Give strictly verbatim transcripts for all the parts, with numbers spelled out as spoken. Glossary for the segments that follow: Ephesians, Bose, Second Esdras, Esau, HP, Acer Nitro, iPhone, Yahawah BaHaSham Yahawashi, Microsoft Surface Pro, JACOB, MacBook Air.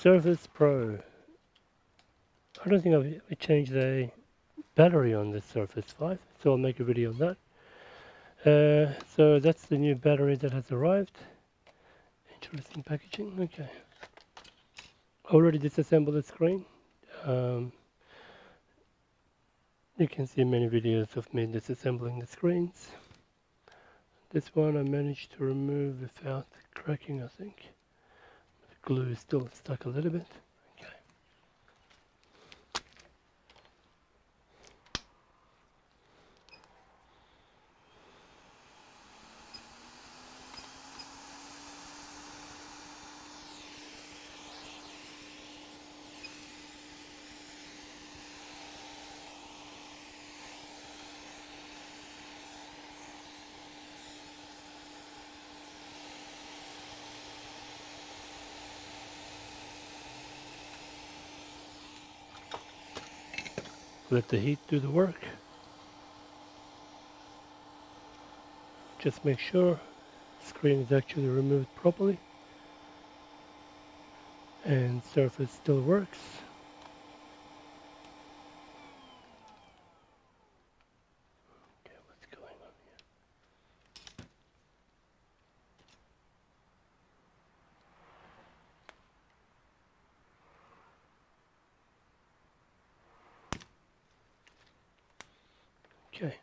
Surface Pro. I don't think I've changed the battery on this Surface five, so I'll make a video on that. Uh, so that's the new battery that has arrived. Interesting packaging. Okay, already disassembled the screen. Um, you can see many videos of me disassembling the screens. This one I managed to remove without cracking, I think. The glue is still stuck a little bit. Okay. Let the heat do the work. Just make sure the screen is actually removed properly and Surface still works. Okay, what's going on here? Okay.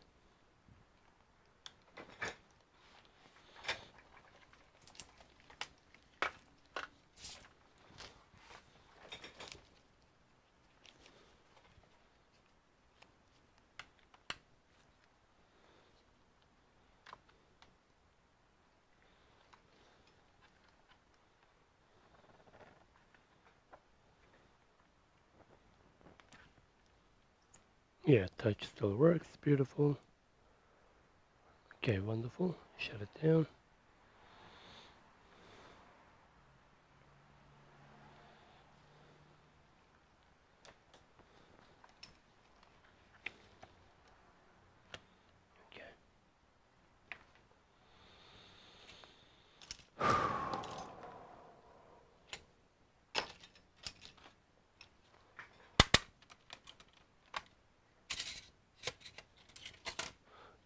Yeah, touch still works, beautiful. Okay, wonderful. Shut it down.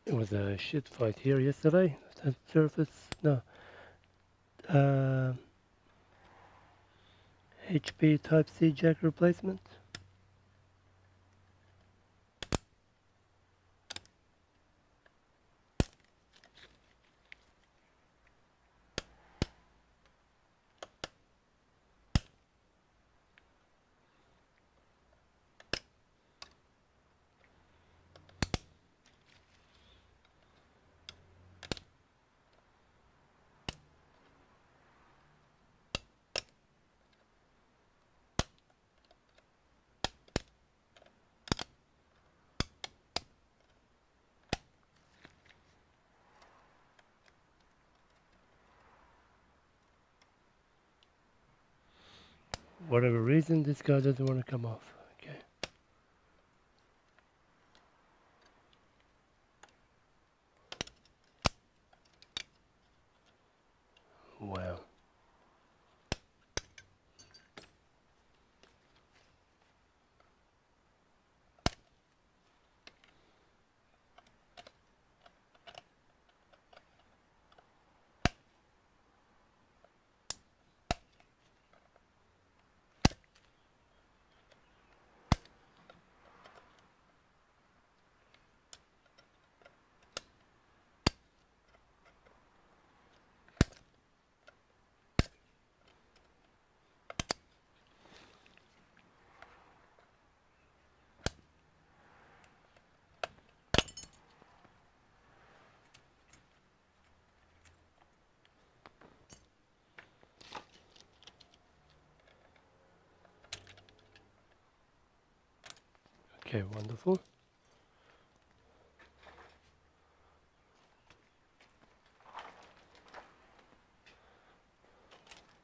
It was a shit fight here yesterday. That Surface, no, uh, H P Type C jack replacement. Whatever reason, this guy doesn't want to come off. Okay. Wow. Okay, wonderful.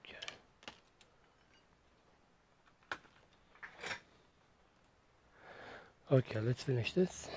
Okay. Okay, let's finish this.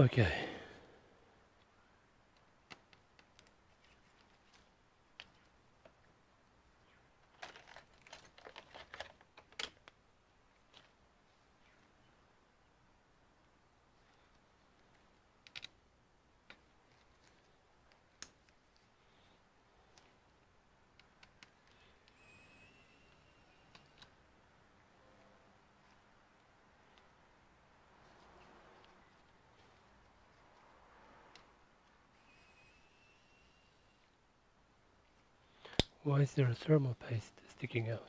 Okay. Why is there a thermal paste sticking out?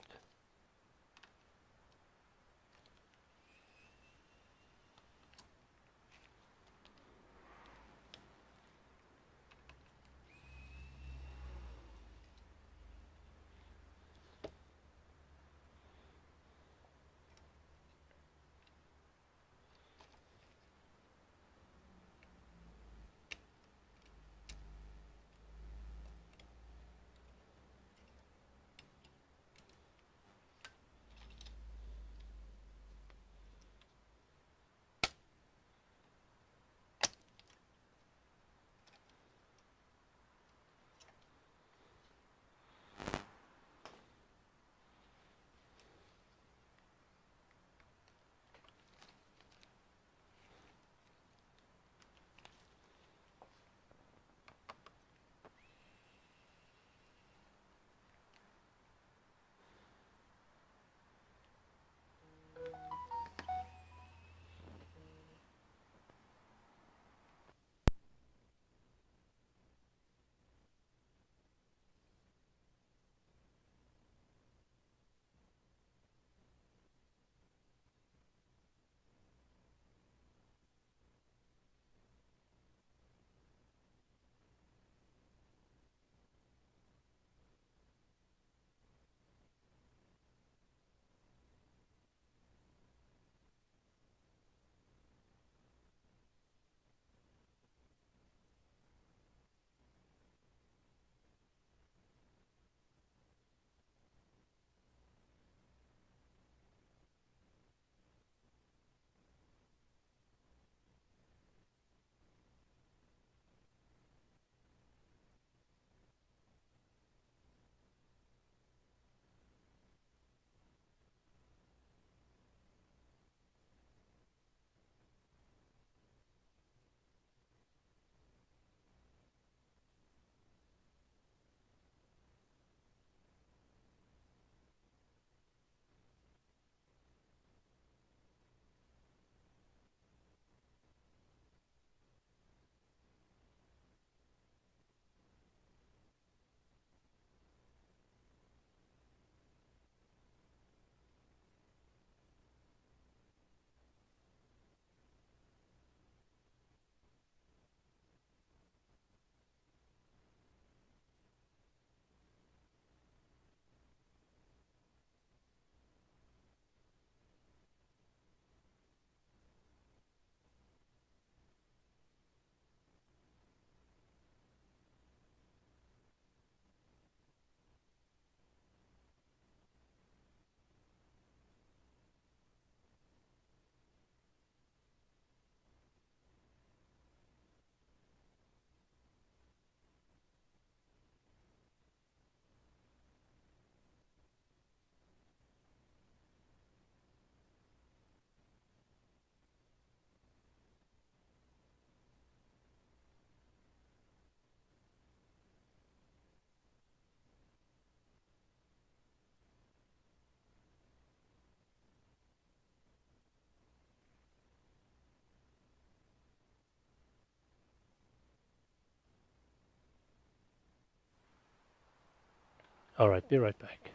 Alright, be right back.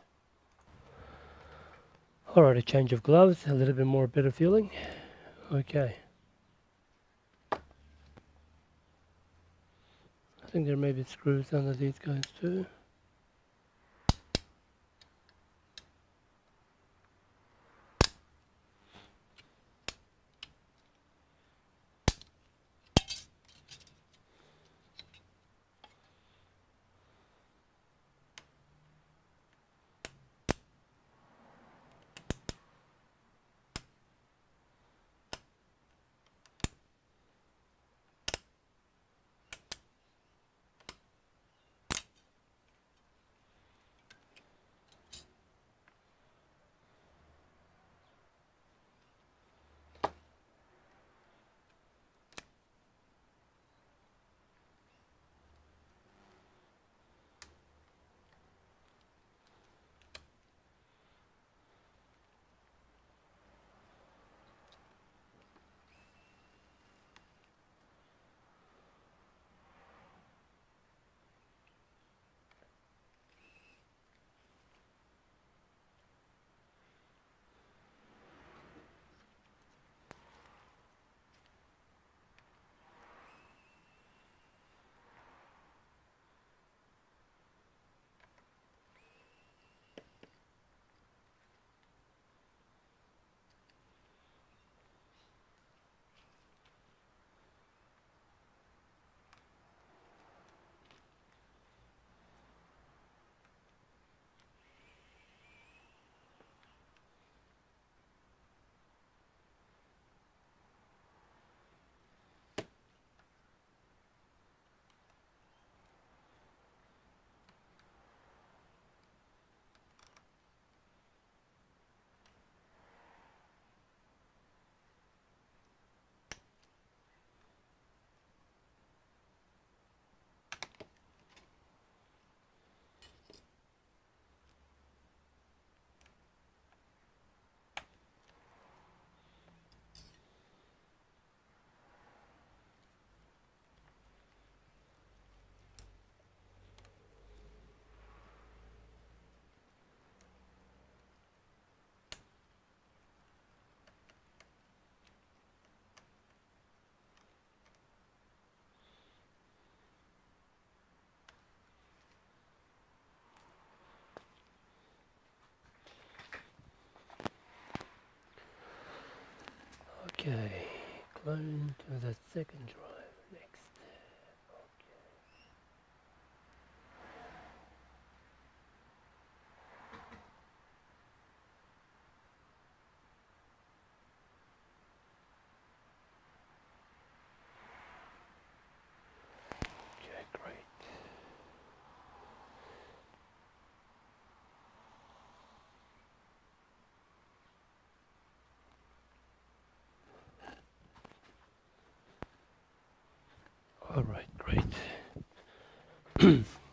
Alright, a change of gloves, a little bit more better feeling. Okay. I think there may be screws under these guys too. Okay, clone to the second drive, next. Okay, okay, great.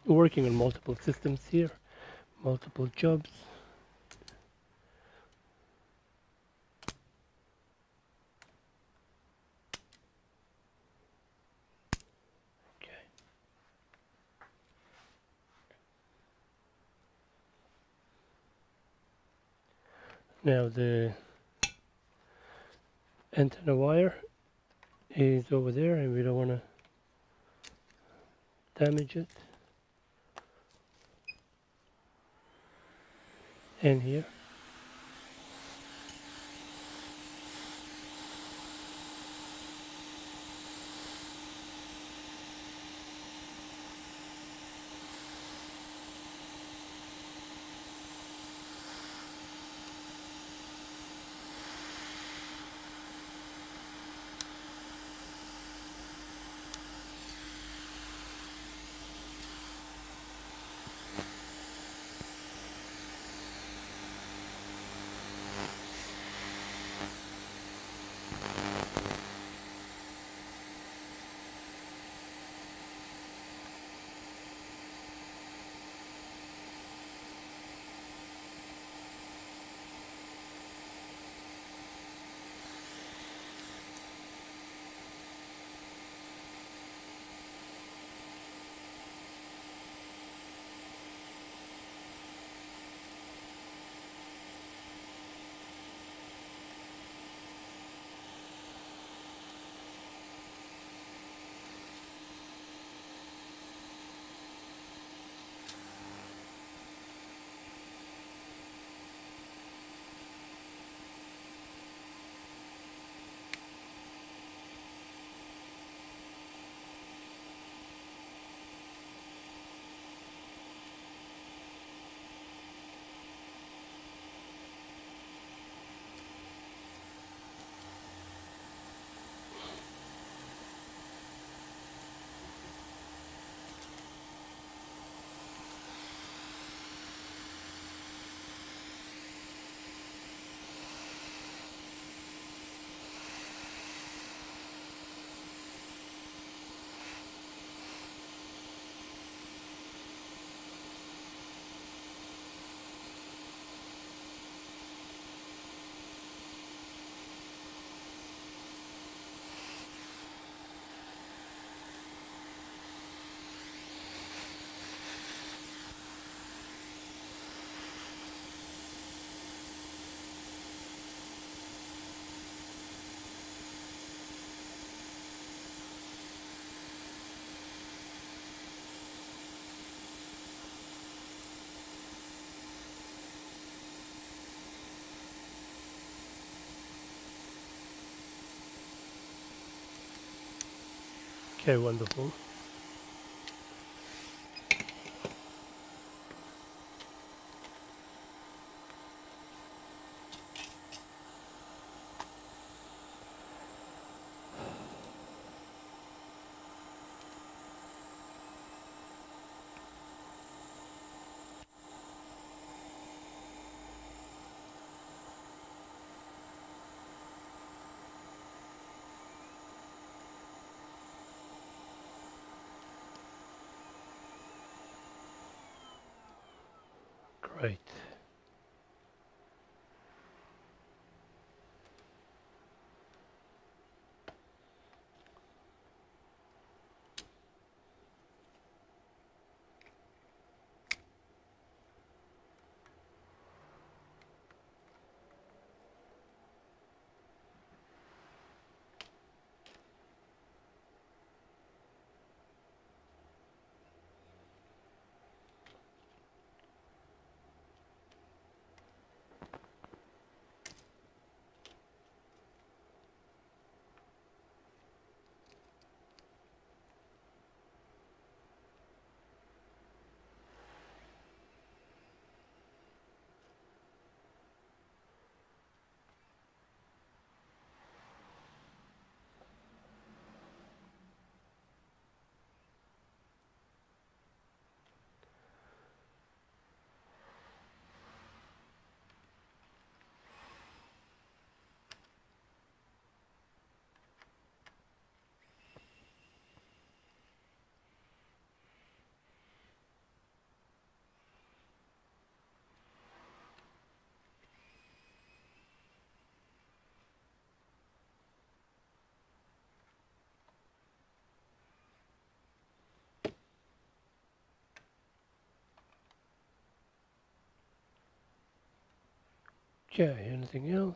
Working on multiple systems here, multiple jobs. Okay. Now the antenna wire is over there and we don't want to damage it. In here. Okay, wonderful. Great. Okay, anything else?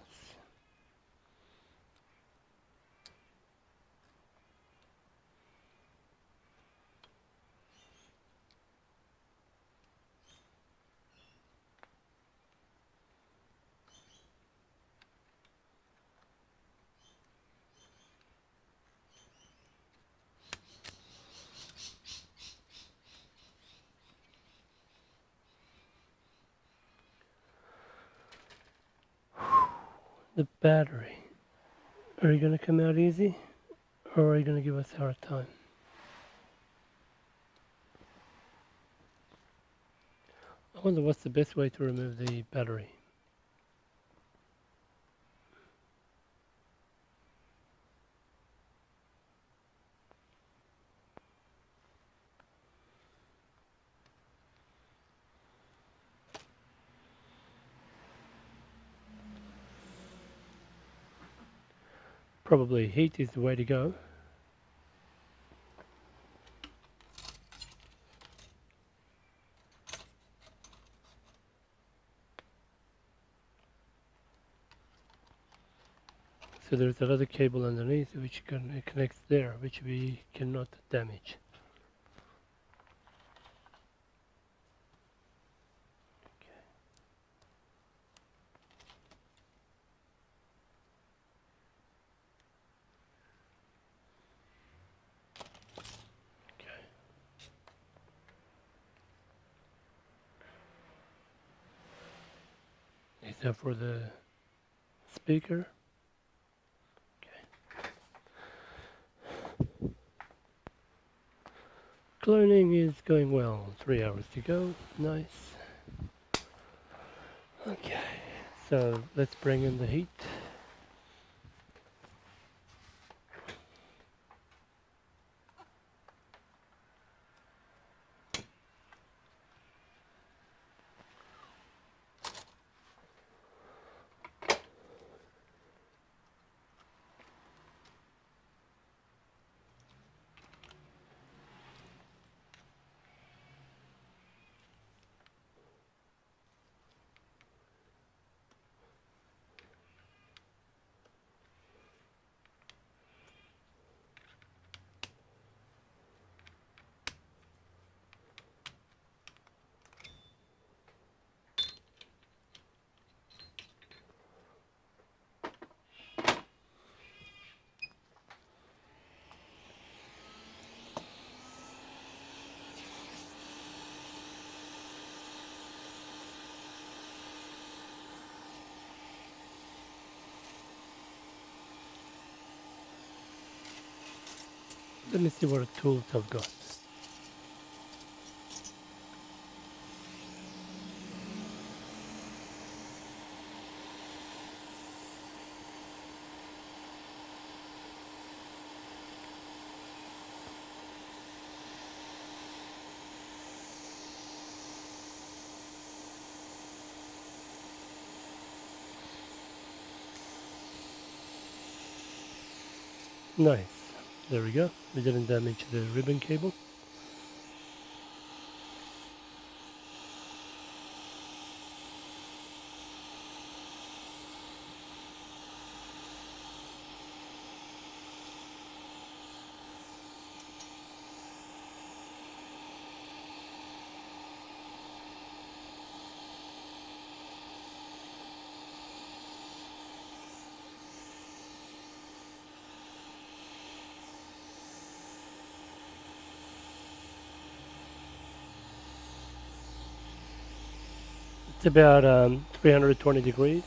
The battery. Are you going to come out easy, or are you going to give us a hard time? I wonder what's the best way to remove the battery. Probably heat is the way to go. So there's another cable underneath which can connect there, which we cannot damage. Except for the speaker. Okay. Cloning is going well. Three hours to go. Nice. Okay, so let's bring in the heat. Let me see what tools I've got. Nice. There we go. We didn't damage the ribbon cable. It's about um, three hundred twenty degrees.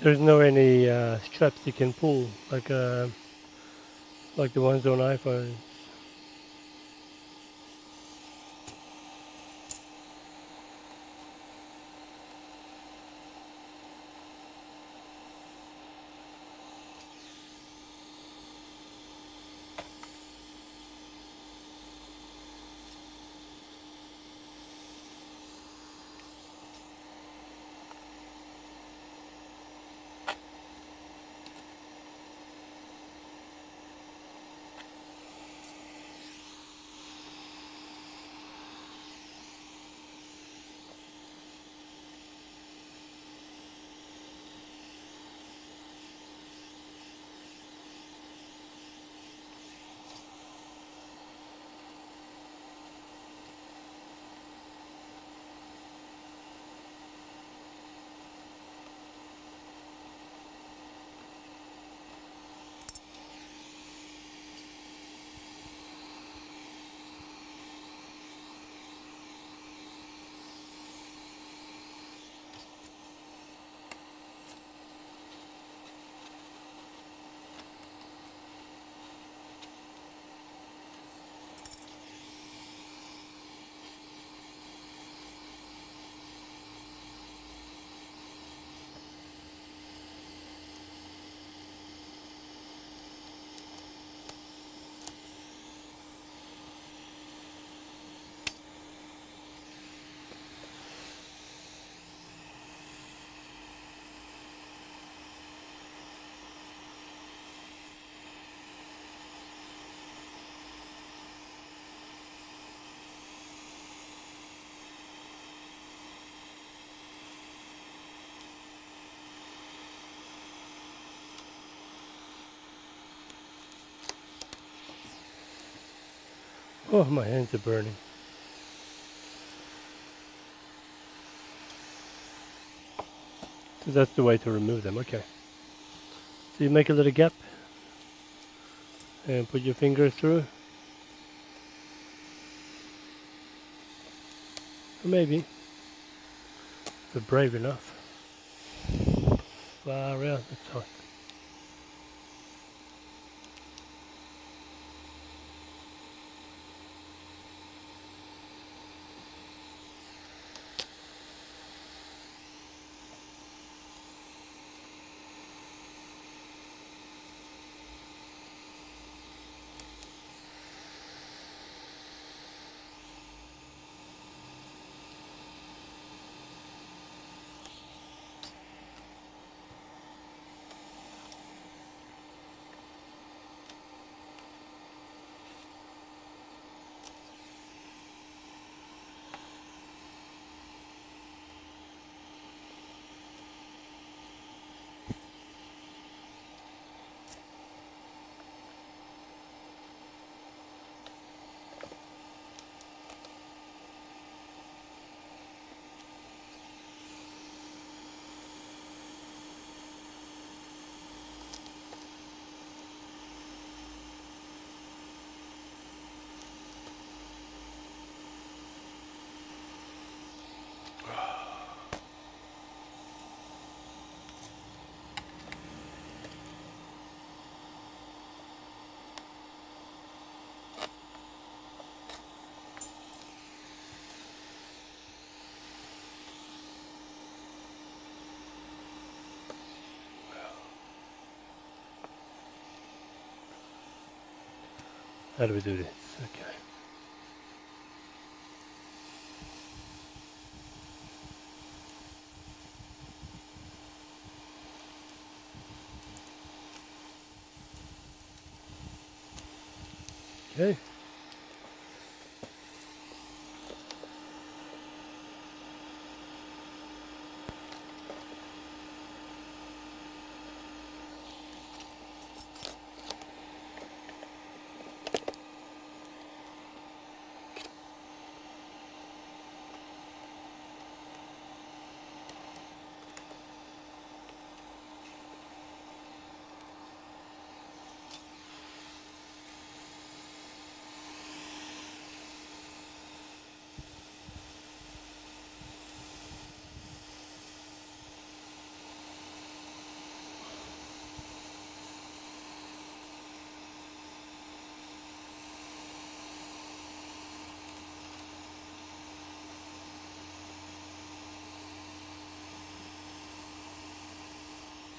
There's no any uh, straps you can pull like uh, like the ones on iPhones. Oh, my hands are burning. So that's the way to remove them, okay. So you make a little gap and put your finger through. Or maybe, if you're brave enough. Far out, that's hot. How do we do this? Okay. Okay.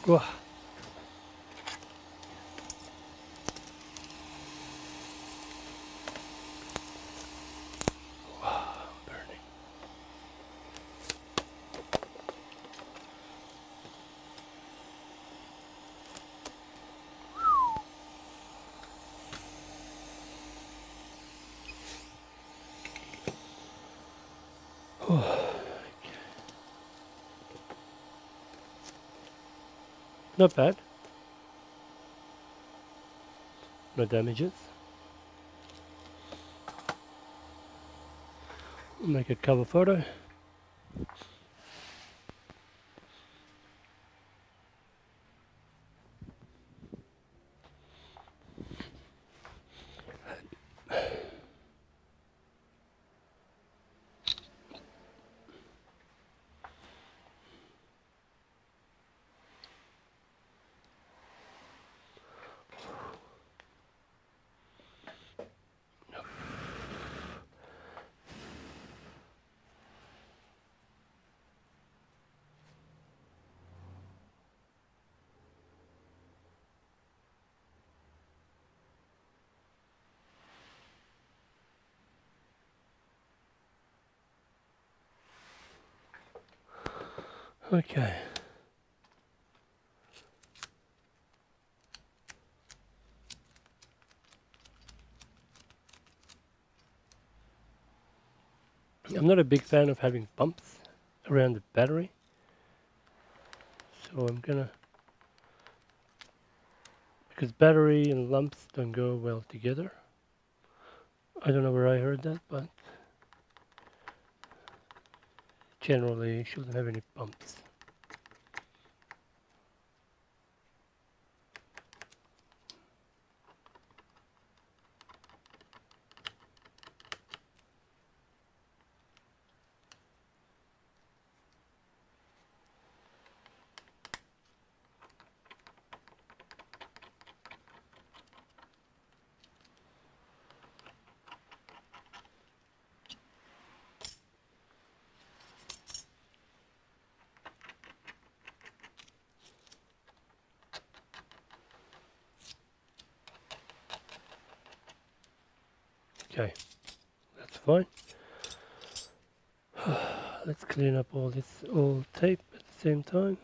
Wow. Wow, burning. Oh. Not bad. No damages. We'll make a cover photo. Okay. I'm not a big fan of having bumps around the battery, so I'm gonna, because battery and lumps don't go well together, I don't know where I heard that, but generally it shouldn't have any bumps. Okay, that's fine. Let's clean up all this old tape at the same time.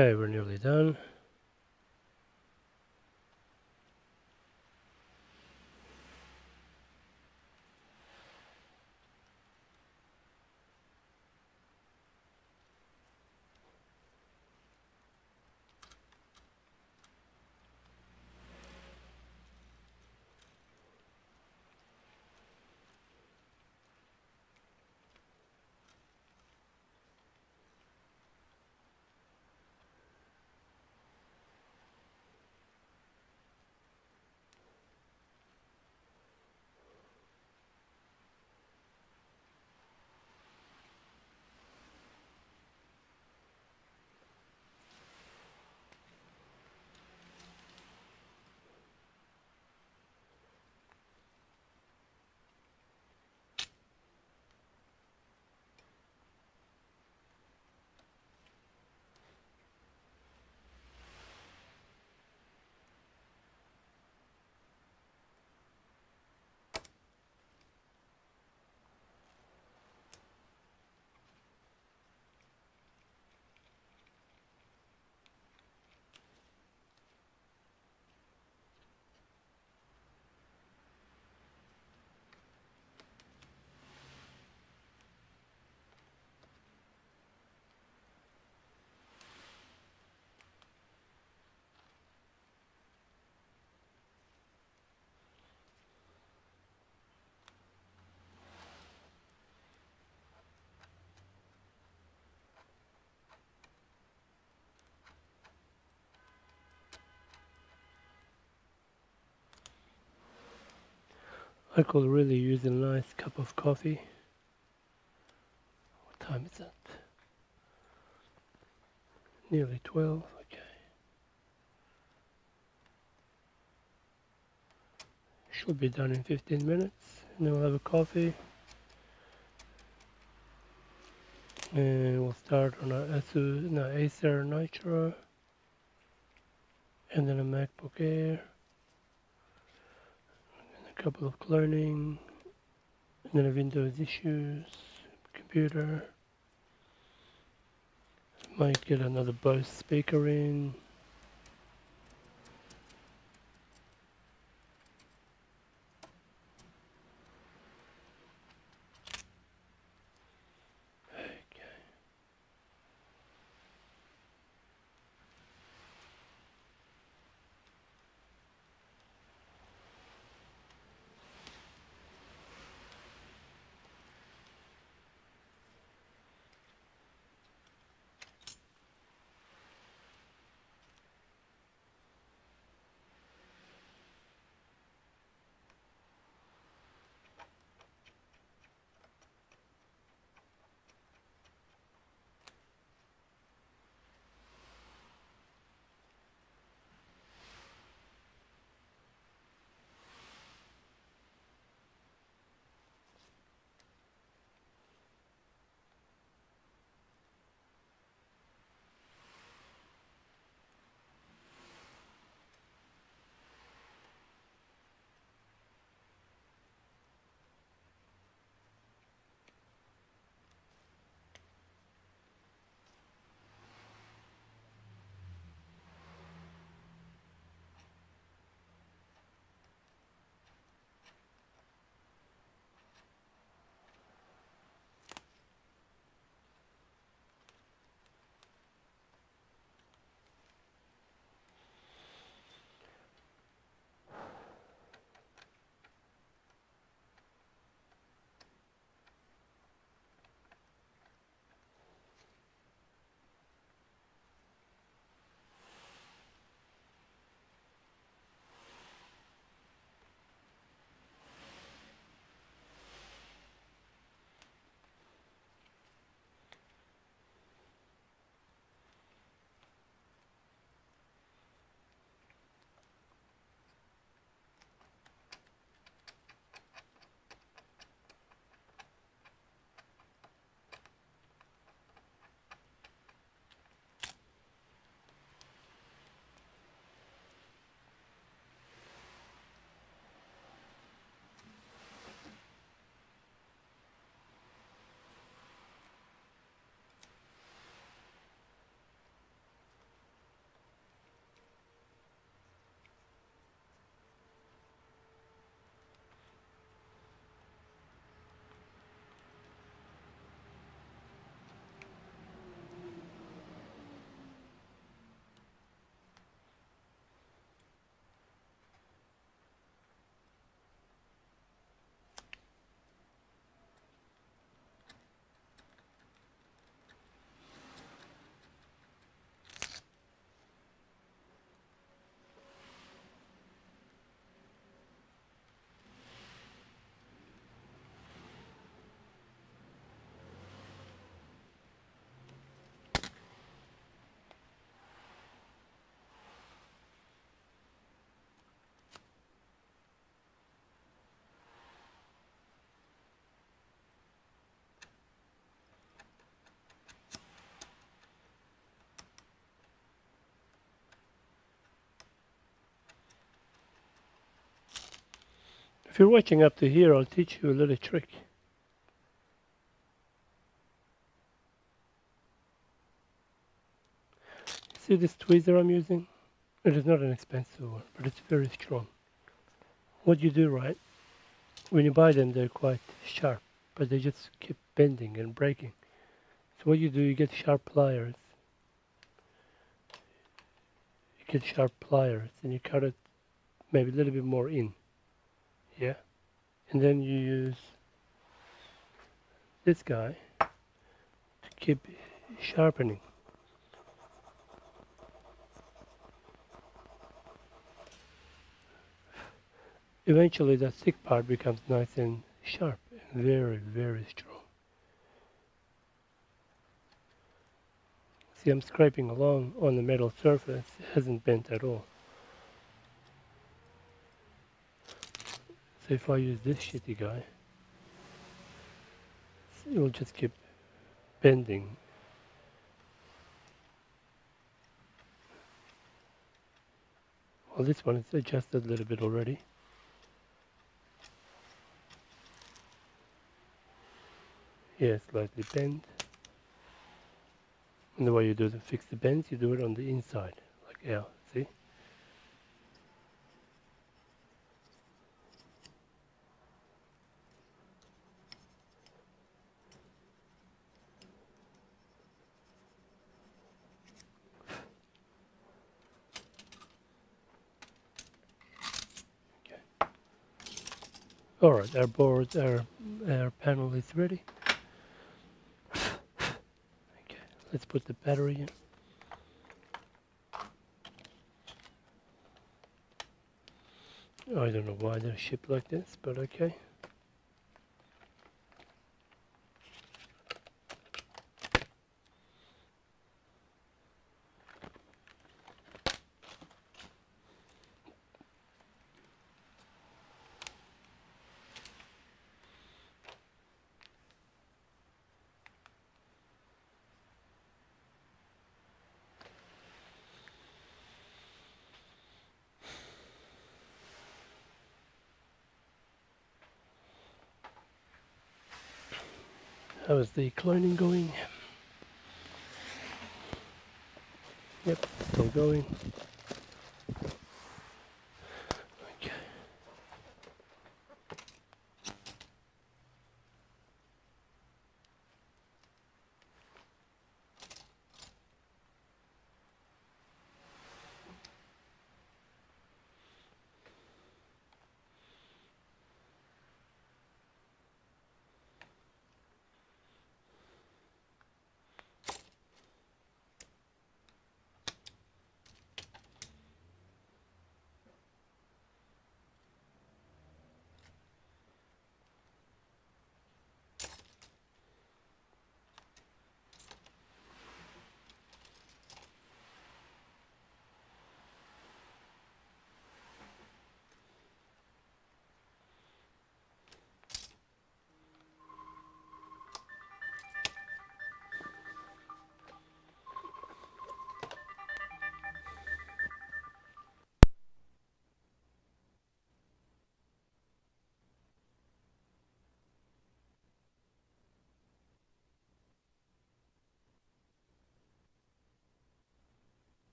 Okay, we're nearly done. I could really use a nice cup of coffee. What time is that? Nearly twelve, okay. Should be done in fifteen minutes. And then we'll have a coffee. And we'll start on our Acer, no, Acer Nitro. And then a MacBook Air. Couple of cloning, and then a Windows issues, computer. Might get another Bose speaker in. If you're watching up to here, I'll teach you a little trick. See this tweezer I'm using? It is not an expensive one, but it's very strong. What you do, right, when you buy them, they're quite sharp, but they just keep bending and breaking. So what you do, you get sharp pliers. You get sharp pliers and you cut it maybe a little bit more in. Yeah, and then you use this guy to keep sharpening. Eventually that thick part becomes nice and sharp and very, very strong. See, I'm scraping along on the metal surface, it hasn't bent at all. If I use this shitty guy, it will just keep bending. Well, this one is adjusted a little bit already. Yeah, slightly bent. And the way you do to fix the bends, you do it on the inside, like yeah, see? Alright, our board, our, our panel is ready. Okay, let's put the battery in. I don't know why they're shipped like this, but okay. How is the cloning going? Yep, still going. Okay.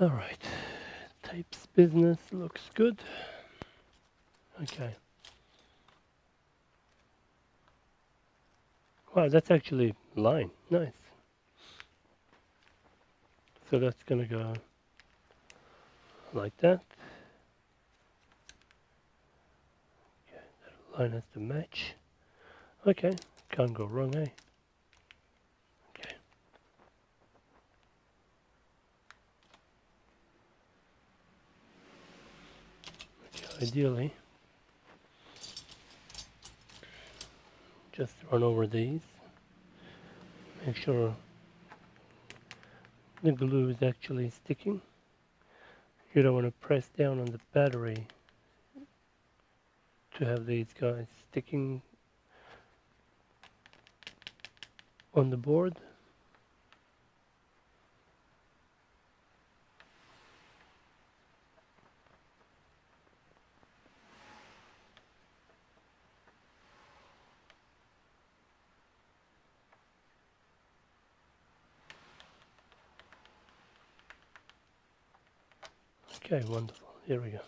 All right, types business looks good. Okay. Wow, that's actually line. Nice. So that's going to go like that. Okay, that line has to match. Okay, can't go wrong, eh? Okay. Okay, ideally, just run over these. Make sure the glue is actually sticking. You don't want to press down on the battery to have these guys sticking on the board. Okay, wonderful. Here we go.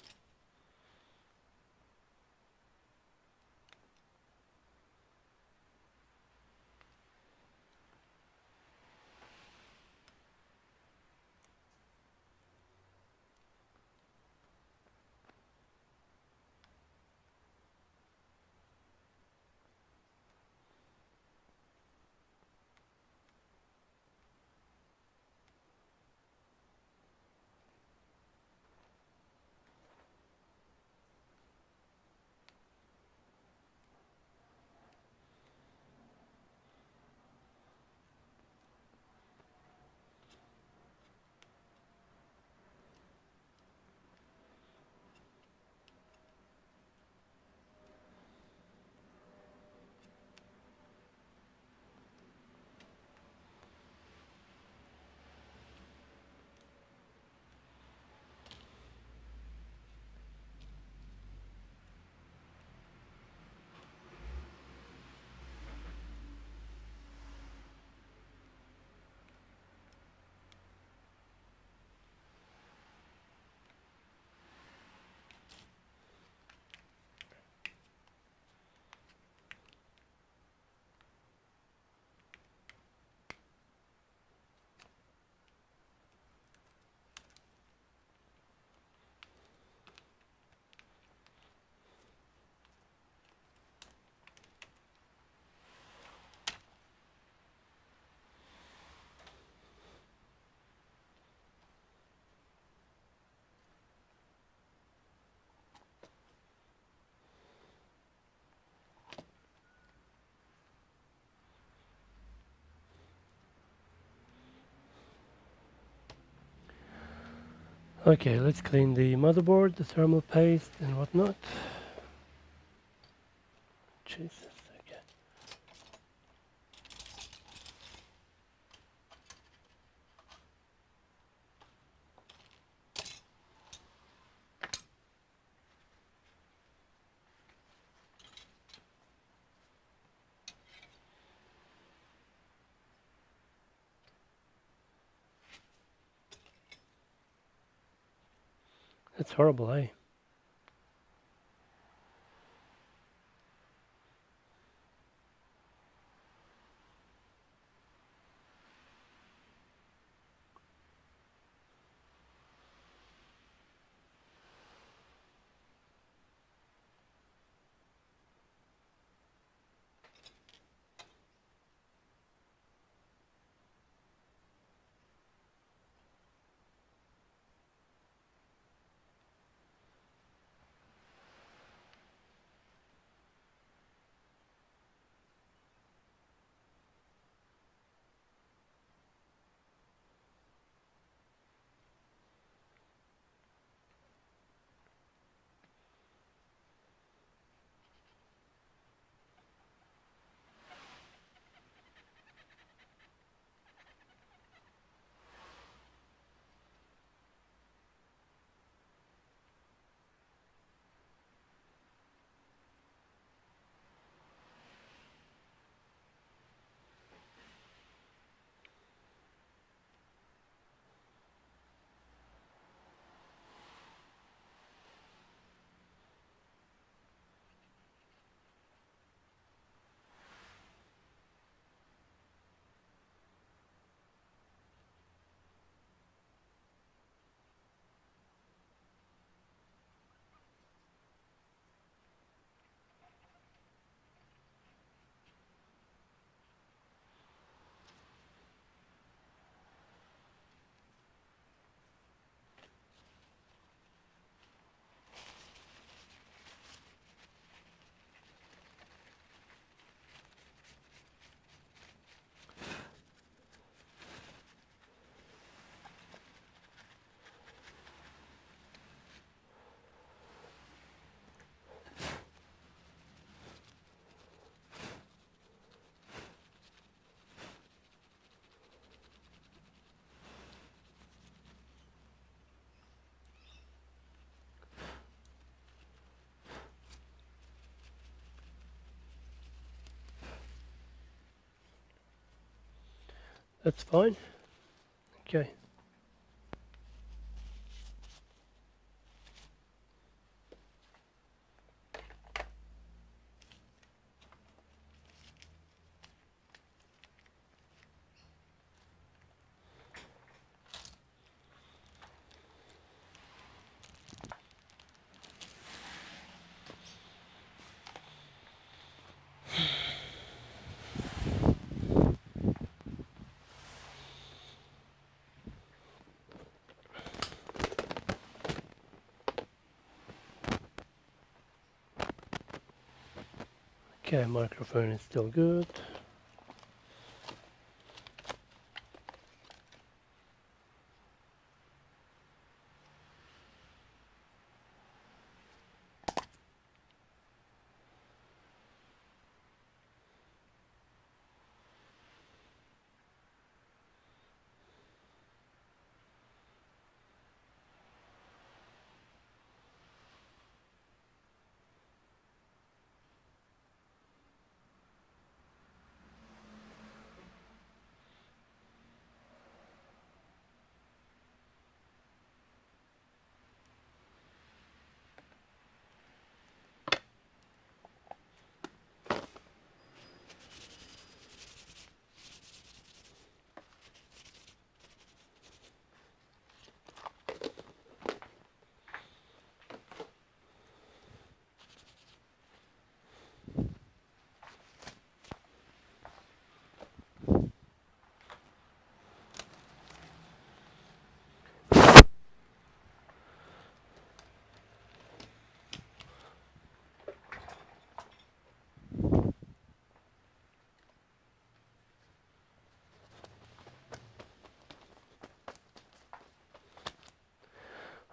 Okay, let's clean the motherboard, the thermal paste and whatnot. Jesus, okay. That's horrible, eh? That's fine. Okay. Okay, microphone is still good.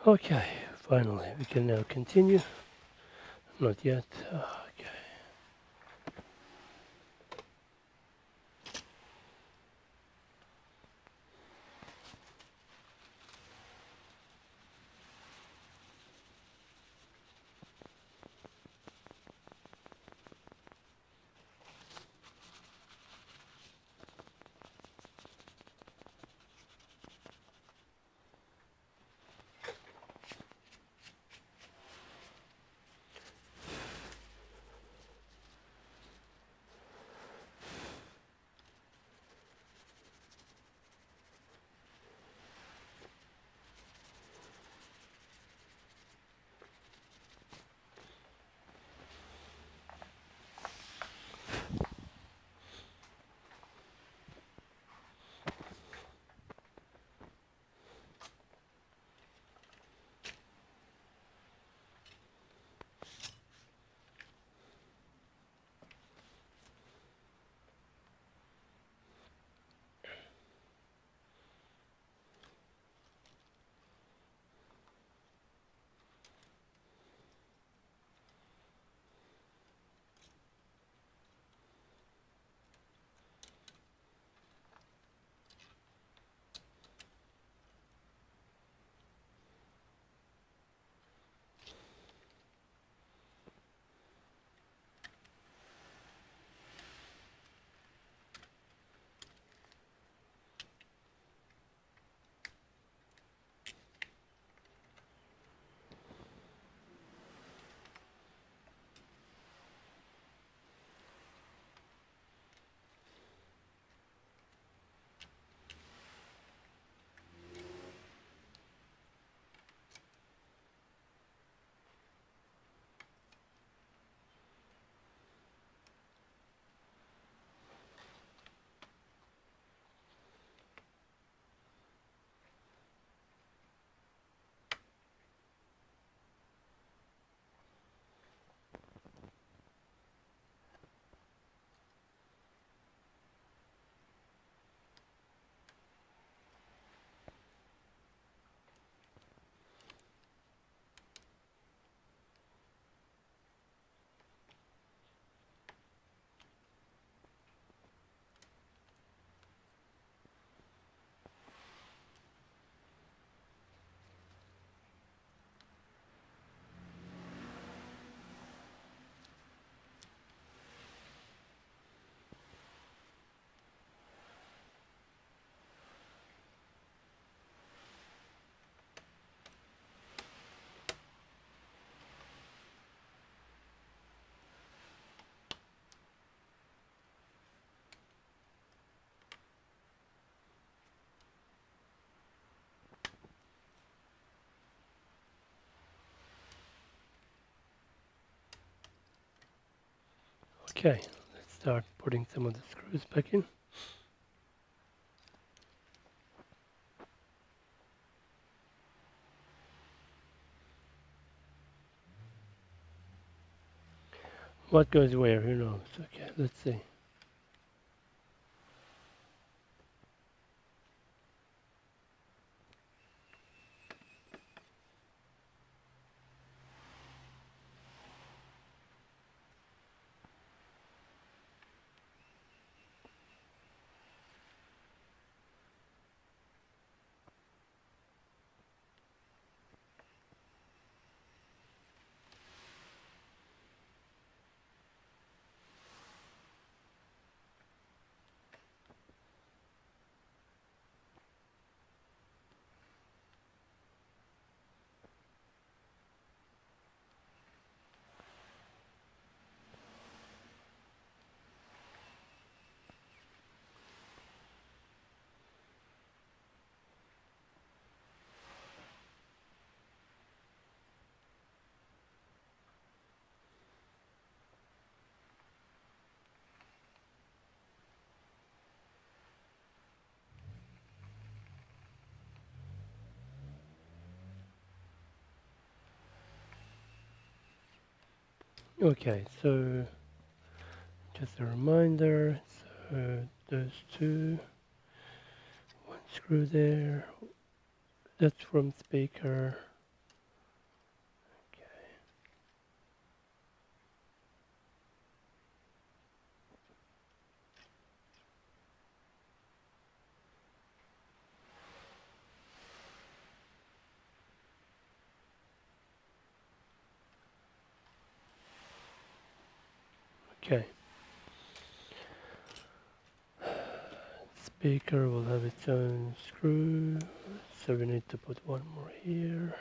Okay, finally, we can now continue. Not yet. Oh, okay. Okay, let's start putting some of the screws back in. What goes where, who knows? Okay, let's see. Okay, so just a reminder, so those two, one screw there, that's from speaker. Okay, speaker will have its own screw, so we need to put one more here.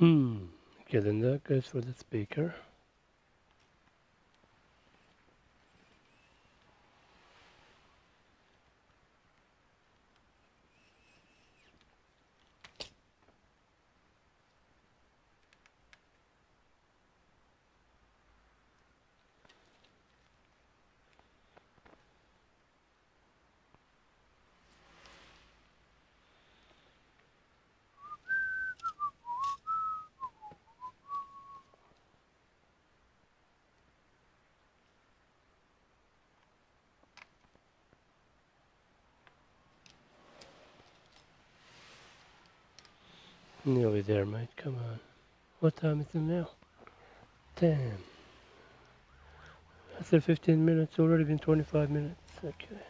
Hmm, okay, then that goes for the speaker. Nearly there, mate. Come on. What time is it now? Damn. I said fifteen minutes. Already been twenty-five minutes. Okay.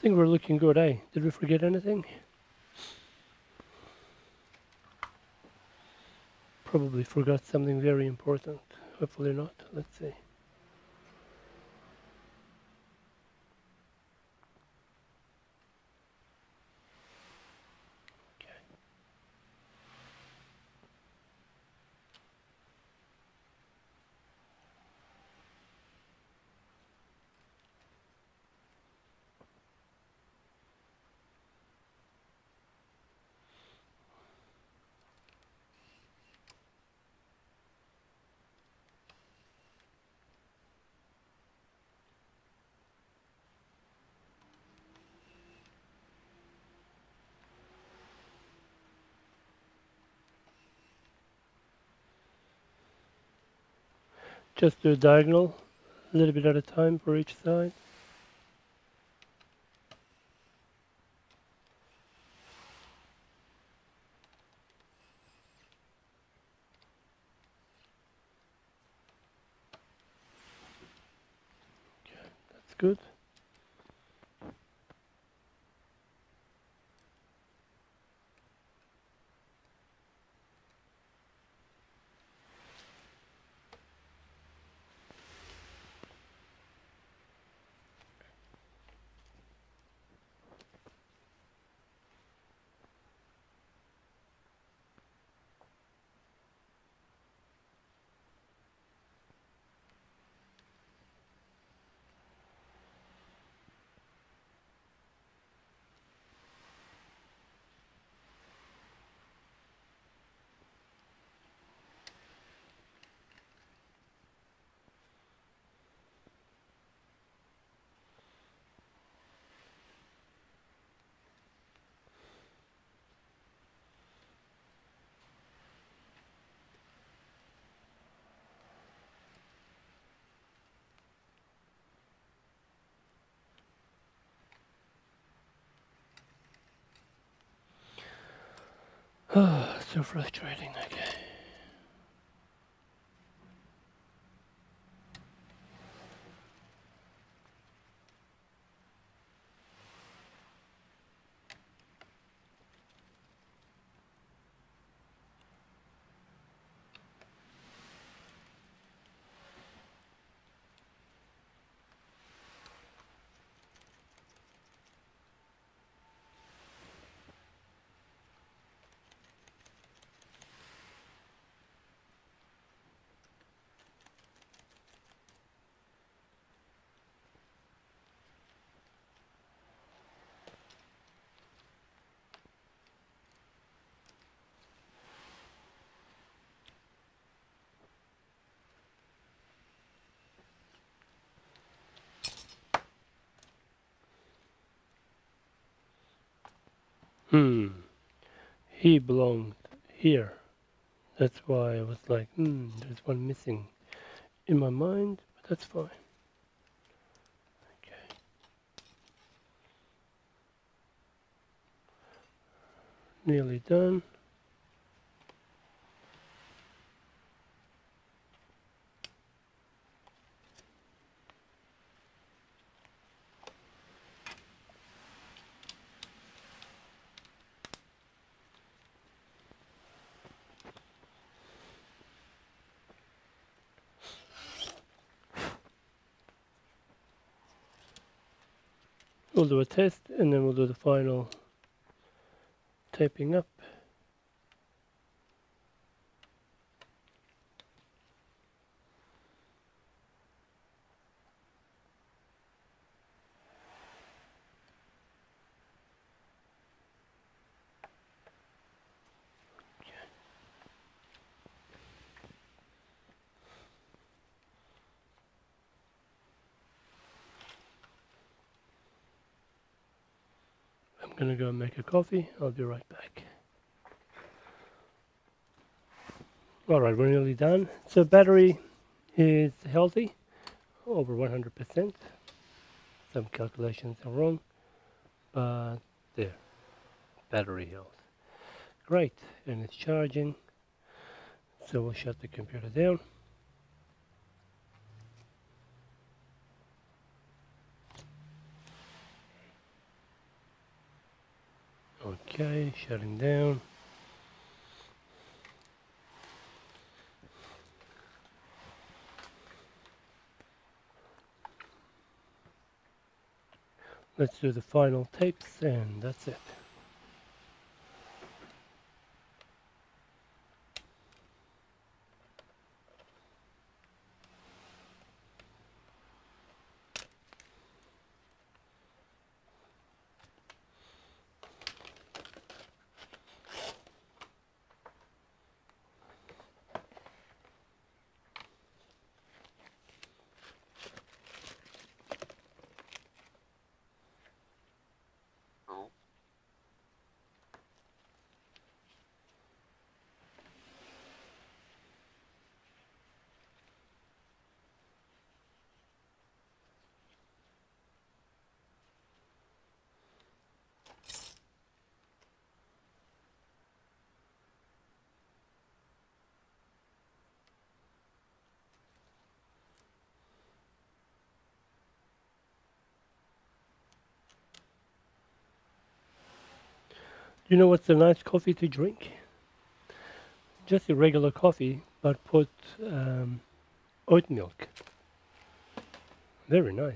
I think we're looking good, eh? Did we forget anything? Probably forgot something very important. Hopefully not. Let's see. Just do a diagonal, a little bit at a time for each side. Okay, that's good. Oh, so frustrating, okay. Hmm, he belonged here. That's why I was like, hmm, there's one missing in my mind, but that's fine. Okay. Nearly done. We'll do a test and then we'll do the final taping up. I'm gonna go and make a coffee. I'll be right back. All right, we're nearly done. So battery is healthy, over one hundred percent. Some calculations are wrong, but there, battery health. Great, and it's charging. So we'll shut the computer down. Okay, shutting down. Let's do the final tapes and that's it. You know what's a nice coffee to drink? Just a regular coffee, but put um, oat milk. Very nice.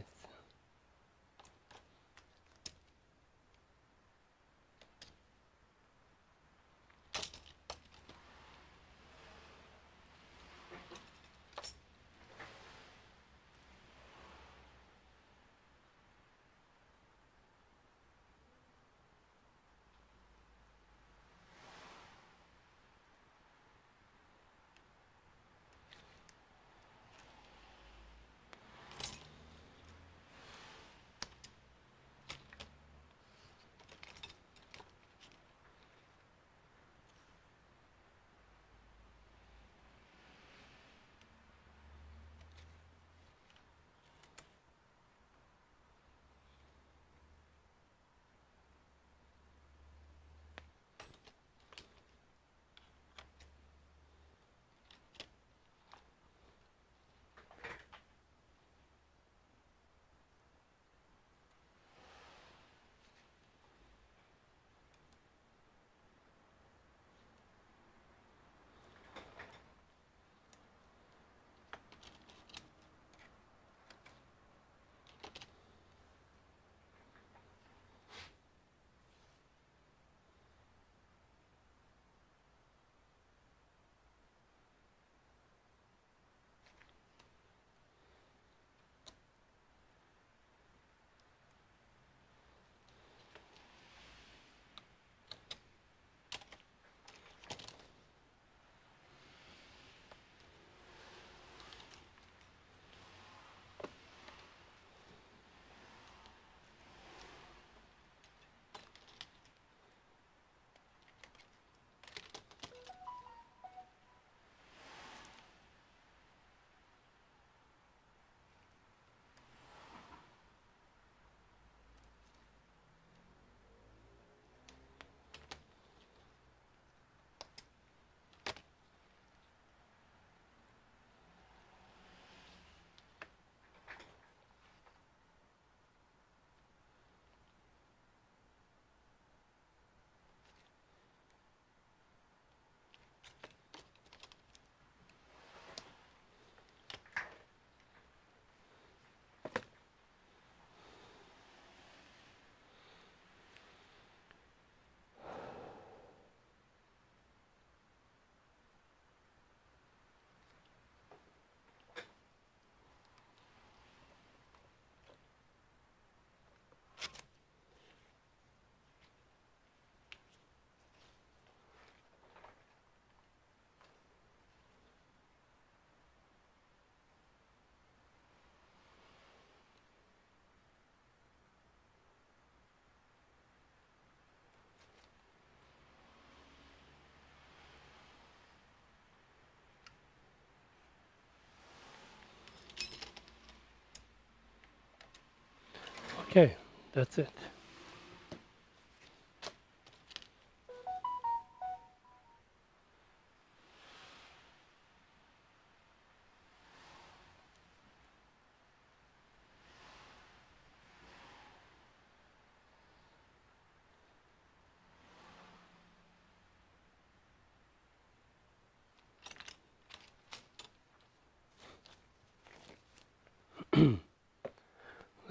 Okay, that's it.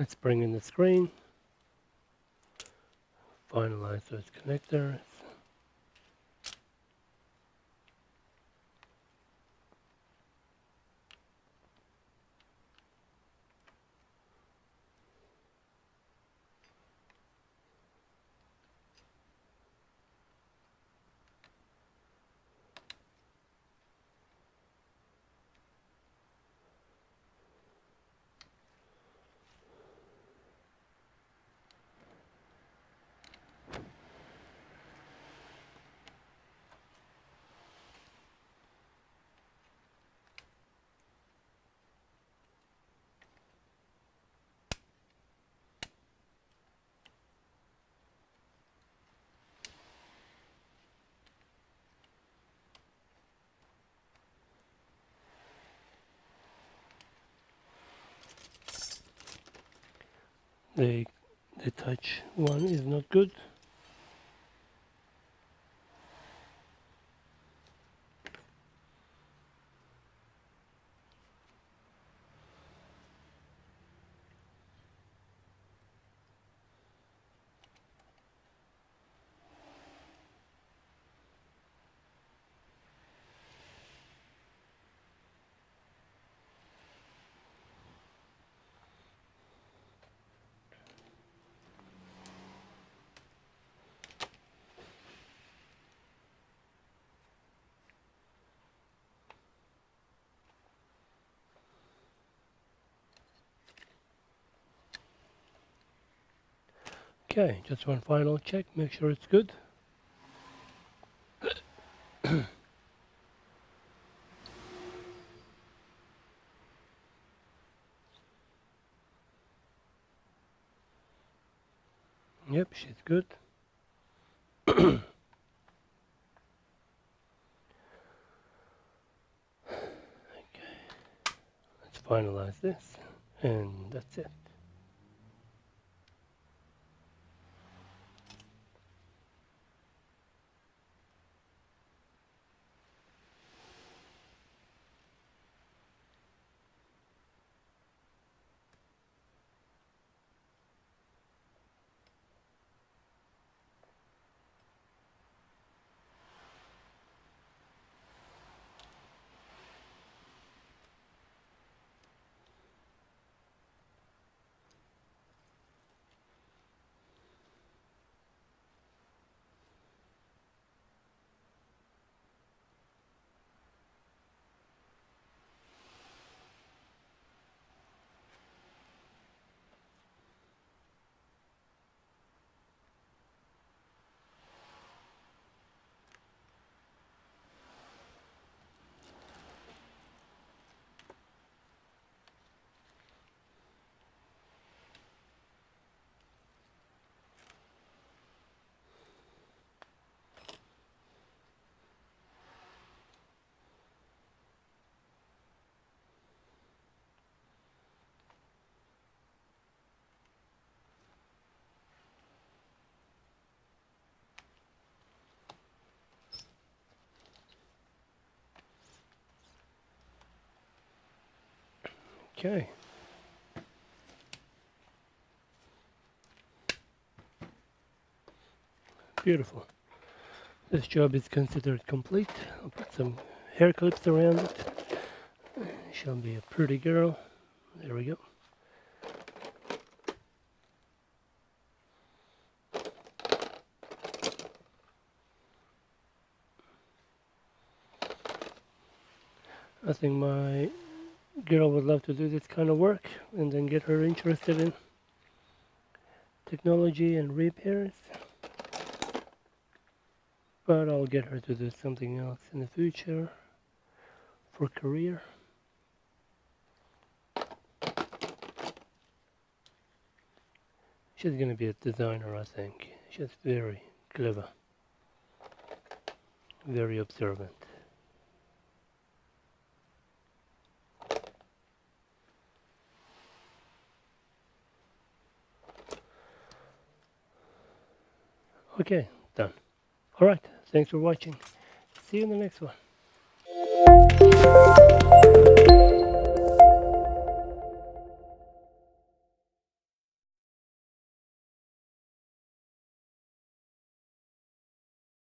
Let's bring in the screen, finalize those connectors. The, the touch one is not good. Okay, just one final check, make sure it's good. Yep, she's good. Okay, let's finalize this, and that's it. Okay. Beautiful. This job is considered complete. I'll put some hair clips around it. She'll be a pretty girl. There we go. I think my girl would love to do this kind of work and then get her interested in technology and repairs, but I'll get her to do something else in the future for career. She's gonna be a designer, I think. She's very clever, very observant. Okay, done. All right, thanks for watching. See you in the next one.